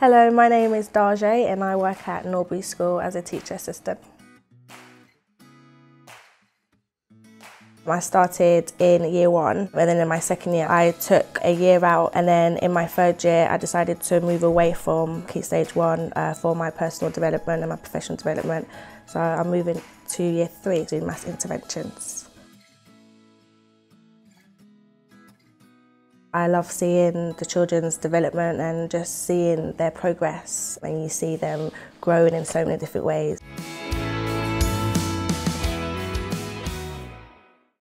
Hello, my name is Daje and I work at Norbury School as a teacher assistant. I started in year 1 and then in my second year I took a year out, and then in my third year I decided to move away from Key Stage 1 for my personal development and my professional development. So I'm moving to year 3 doing maths interventions. I love seeing the children's development and just seeing their progress, and you see them growing in so many different ways.